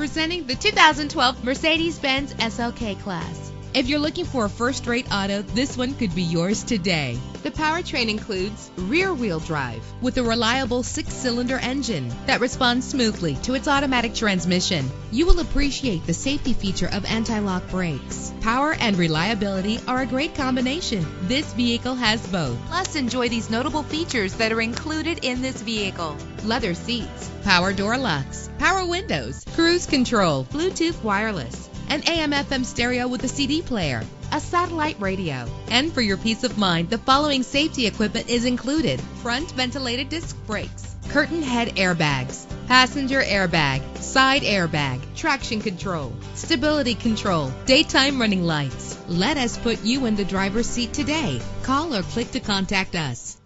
presenting the 2012 Mercedes-Benz SLK Class. If you're looking for a first-rate auto, this one could be yours today. The powertrain includes rear-wheel drive with a reliable 6-cylinder engine that responds smoothly to its automatic transmission. You will appreciate the safety feature of anti-lock brakes. Power and reliability are a great combination. This vehicle has both. Plus, enjoy these notable features that are included in this vehicle: leather seats, power door locks, power windows, cruise control, Bluetooth wireless, an AM/FM stereo with a CD player, a satellite radio. And for your peace of mind, the following safety equipment is included: front ventilated disc brakes, curtain head airbags, passenger airbag, side airbag, traction control, stability control, daytime running lights. Let us put you in the driver's seat today. Call or click to contact us.